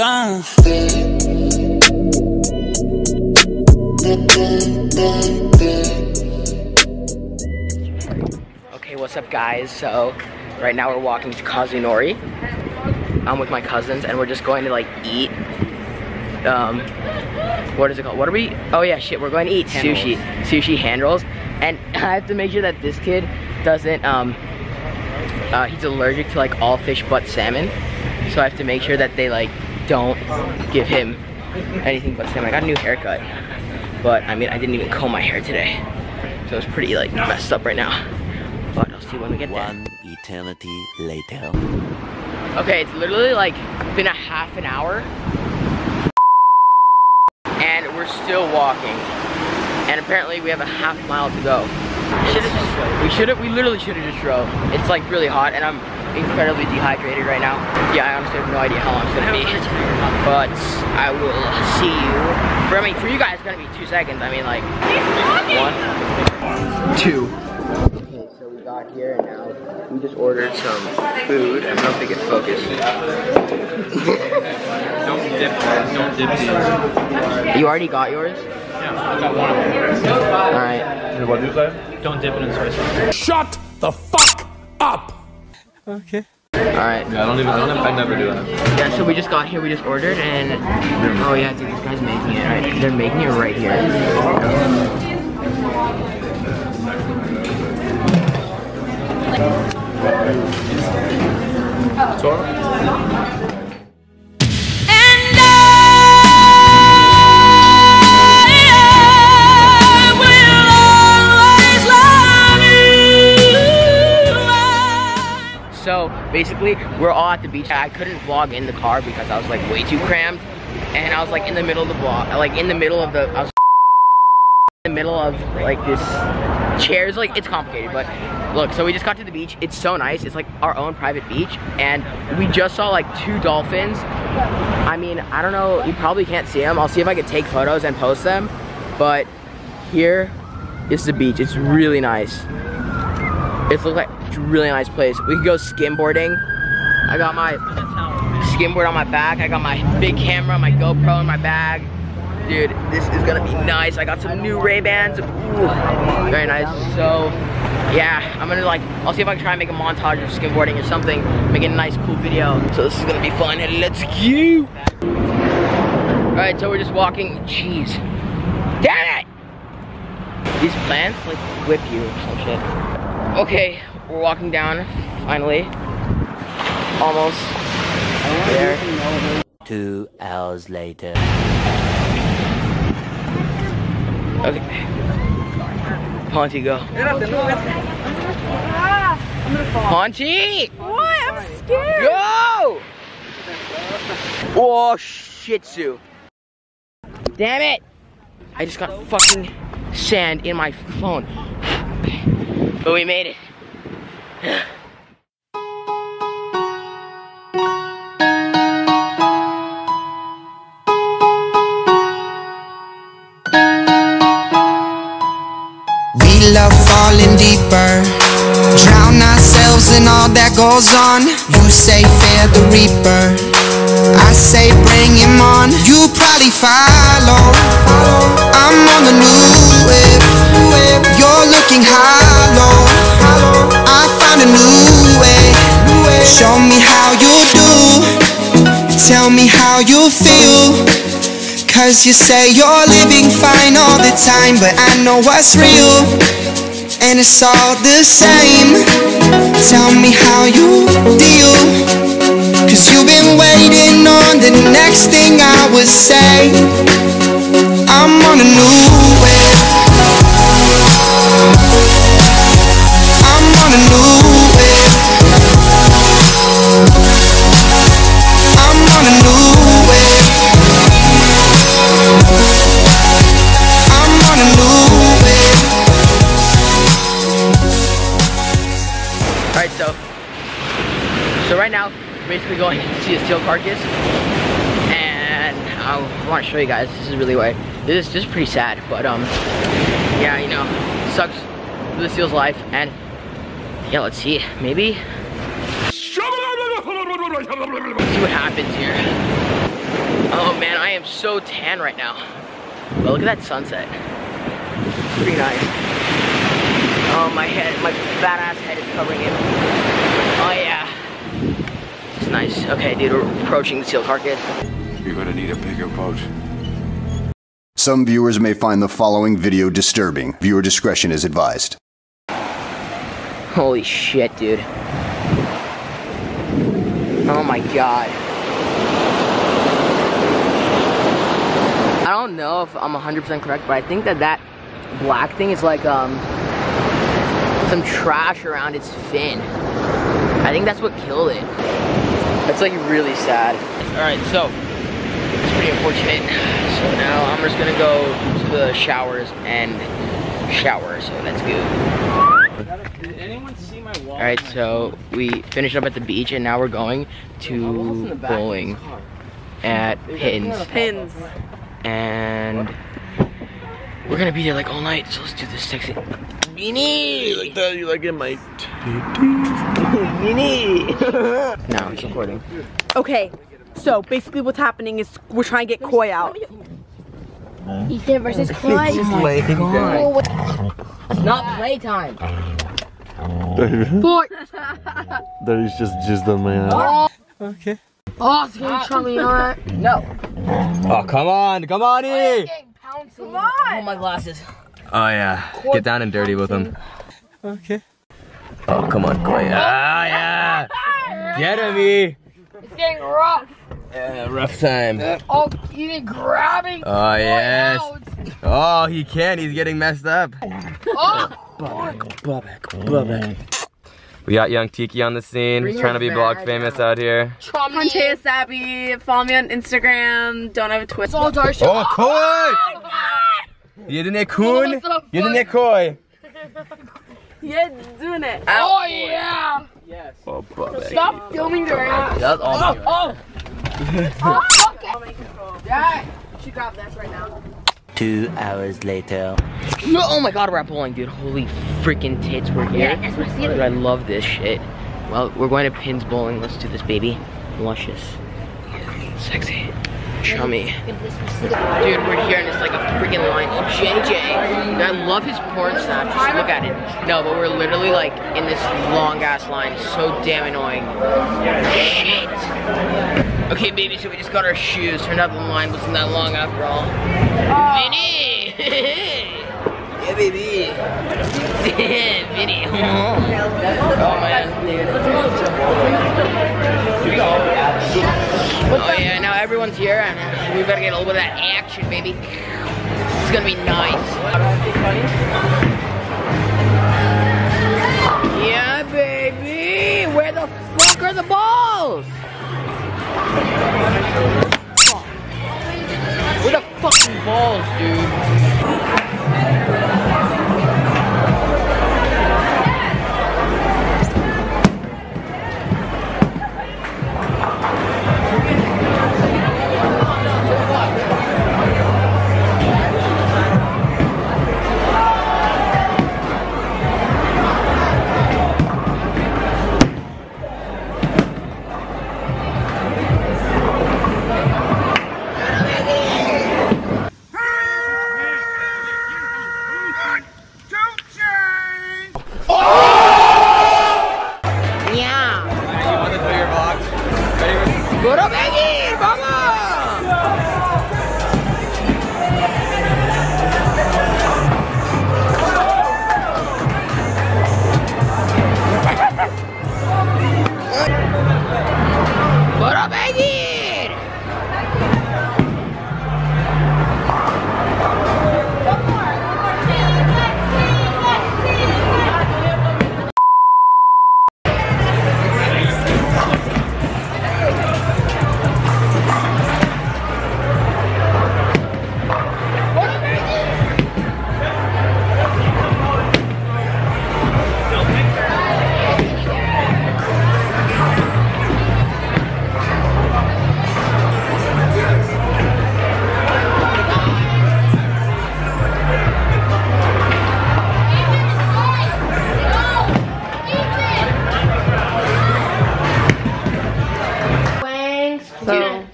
Damn. Okay, what's up guys? So right now we're walking to Kazunori. I'm with my cousins and we're just going to like eat. What is it called? What are we? Oh yeah, shit, we're going to eat sushi. Sushi hand rolls. And I have to make sure that this kid doesn't, he's allergic to like all fish but salmon. So I have to make sure that they like don't give him anything but salmon. I got a new haircut. But I mean, I didn't even comb my hair today. So it's pretty like messed up right now. But I'll see when we get there. One eternity later. Okay, it's literally like been a half an hour. And we're still walking. And apparently we have a half mile to go. We literally should have just drove. It's like really hot and I'm incredibly dehydrated right now. Yeah, I honestly have no idea how long it's gonna be. But I will see you. For you guys, it's gonna be 2 seconds. I mean like, 1, 2. Okay, so we got here and now we just ordered some food. I hope they get focused. Don't dip these. You already got yours? Yeah, I got one of them. Alright. What did you say? Don't dip it in soy sauce. Shut the fuck up! Okay. Alright. Yeah, I never do that. Yeah, so we just got here, we just ordered, and... Oh yeah, dude, this guy's making it, right? They're making it right here. Sorry? So basically, we're all at the beach. I couldn't vlog in the car because I was like way too crammed, and I was like in the middle of the vlog, like in the middle of the, I was in the middle of like this chairs. Like it's complicated, but look. So we just got to the beach. It's so nice. It's like our own private beach, and we just saw like 2 dolphins. I mean, I don't know. You probably can't see them. I'll see if I can take photos and post them. But here is the beach. It's really nice. It looks like a really nice place. We could go skimboarding. I got my skimboard on my back. I got my big camera, my GoPro in my bag. Dude, this is gonna be nice. I got some new Ray-Bans. Ooh, very nice. So, yeah, I'm gonna like, I'll see if I can try and make a montage of skimboarding or something. Make a nice, cool video. So this is gonna be fun, and let's go. All right, so we're just walking. Jeez, damn it! These plants like whip you or some shit. Okay, we're walking down, finally. Almost there. 2 hours later. Okay. Ponty, go. Ponty! What? I'm scared. Go! Oh, shih tzu. Damn it! I just got fucking sand in my phone. But we made it. We love falling deeper. Drown ourselves in all that goes on. You say fear the reaper, I say bring him on. You probably follow. I'm on the new wave. You're looking hollow. I found a new way. Show me how you do. Tell me how you feel. Cause you say you're living fine all the time, but I know what's real, and it's all the same. Tell me how you deal. Cause you've been waiting on the next thing I would say. I'm on a new wave. I'm on a new wave. I'm on a new wave. I'm on a new wave. Alright, so right now, basically going to see a seal carcass. And I want to show you guys, this is really weird. This is pretty sad, but yeah, you know, it sucks for the seal's life, and yeah, let's see, maybe. Let's see what happens here. Oh man, I am so tan right now. But look at that sunset. Pretty nice. Oh, my head, my fat ass head is covering it. Oh yeah. It's nice. Okay, dude, we're approaching the seal carcass. You're gonna need a bigger boat. Some viewers may find the following video disturbing. Viewer discretion is advised. Holy shit, dude. Oh my god. I don't know if I'm 100% correct, but I think that that black thing is like some trash around its fin. I think that's what killed it. That's like really sad. Alright, so it's pretty unfortunate. So now I'm just gonna go to the showers and shower, so let's go. Did anyone see my wall? Alright, so we finished up at the beach and now we're going to bowling at Pins. Pins. And we're gonna be there like all night, so let's do this sexy beanie! Like that, you like in my beanie! No, it's recording. Okay, so basically what's happening is we're trying to get Koi out. Ethan versus Koi. It's not playtime. That is just jizzed on my ass. Okay. Oh, it's gonna tell me, alright? No. Oh, come on. Come on, E. Come on. Oh, my glasses. Oh, yeah. Get down and dirty with him. Okay. Oh, come on, Koi. Ah, yeah. Get him, E. It's getting rough. Yeah, rough time. Oh, he's grabbing. Oh, yes. Oh, he can. He's getting messed up. Oh. Bubak. We got young Tiki on the scene. He's trying to be blog famous out here. Pontea Sappy. Follow me on Instagram. Don't have a Twitter. Oh, Koi! You're the Nekun. You're the Nekoi. Yes, doing it. Oh, yeah. Yes. Oh, Bubak. Stop filming the round. That's all me. Oh. Oh, okay. Yeah, she grabbed this right now. 2 hours later. No, oh my god, we're at bowling, dude. Holy freaking tits, we're here. Yeah, dude, I love this shit. Well, we're going to Pins bowling. Let's do this, baby. Luscious. Sexy. Chummy. Dude, we're here and it's like a freaking line. JJ. And I love his porn snap. Just look at it. No, but we're literally like in this long ass line. It's so damn annoying. Shit. Okay, baby, so we just got our shoes. Turned out the line wasn't that long after all. Vinny! Yeah, baby. Vinny. Oh, man. Oh, yeah, now everyone's here, and we better get a little bit of that action, baby. It's gonna be nice. Yeah, baby. Where the fuck are the balls? Where the fucking balls, dude?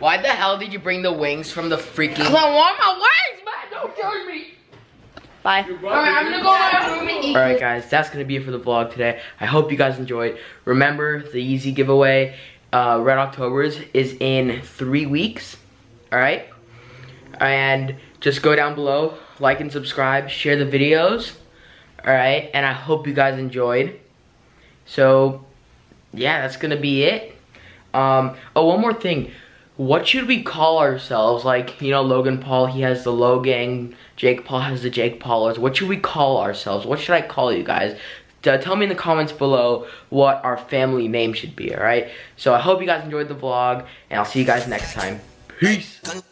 Why the hell did you bring the wings from the freaking? Cause I want my wings, man. Don't judge me. Bye. All right, I'm gonna go to my room and eat. All right, guys, that's gonna be it for the vlog today. I hope you guys enjoyed. Remember the Yeezy giveaway. Red Octobers is in 3 weeks. All right, and just go down below, like and subscribe, share the videos. All right, and I hope you guys enjoyed. So, yeah, that's gonna be it. Oh, one more thing. What should we call ourselves? Like, you know, Logan Paul, he has the Low Gang. Jake Paul has the Jake Paulers. What should we call ourselves? What should I call you guys? Tell me in the comments below what our family name should be, all right? So I hope you guys enjoyed the vlog, and I'll see you guys next time. Peace.